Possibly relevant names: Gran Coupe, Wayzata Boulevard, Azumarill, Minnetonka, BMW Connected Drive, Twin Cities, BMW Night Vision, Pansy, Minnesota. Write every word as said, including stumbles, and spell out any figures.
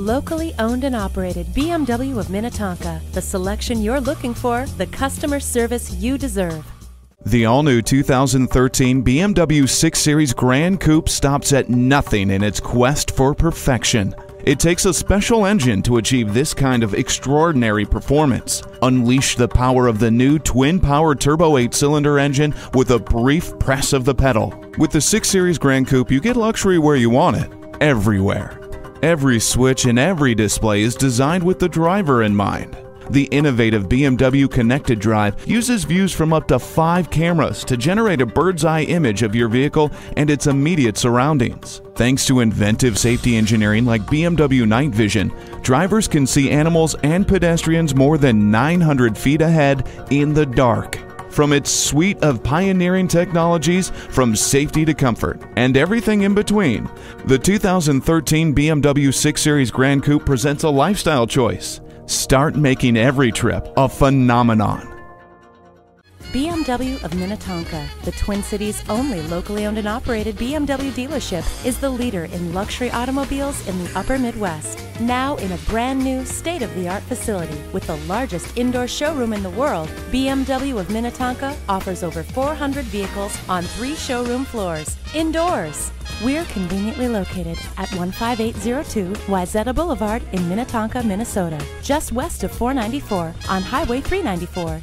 Locally owned and operated B M W of Minnetonka. The selection you're looking for, the customer service you deserve. The all-new two thousand thirteen B M W six series Grand Coupe stops at nothing in its quest for perfection. It takes a special engine to achieve this kind of extraordinary performance. Unleash the power of the new twin-power turbo eight cylinder engine with a brief press of the pedal. With the six series Grand Coupe, you get luxury where you want it, everywhere. Every switch and every display is designed with the driver in mind. The innovative B M W Connected Drive uses views from up to five cameras to generate a bird's eye image of your vehicle and its immediate surroundings. Thanks to inventive safety engineering like B M W Night Vision, drivers can see animals and pedestrians more than nine hundred feet ahead in the dark. From its suite of pioneering technologies, from safety to comfort, and everything in between, the two thousand thirteen B M W six series Grand Coupe presents a lifestyle choice. Start making every trip a phenomenon. B M W of Minnetonka, the Twin Cities' only locally owned and operated B M W dealership, is the leader in luxury automobiles in the upper Midwest. Now in a brand new, state-of-the-art facility with the largest indoor showroom in the world, B M W of Minnetonka offers over four hundred vehicles on three showroom floors, indoors. We're conveniently located at one five eight zero two Wayzata Boulevard in Minnetonka, Minnesota, just west of four ninety-four on Highway three ninety-four.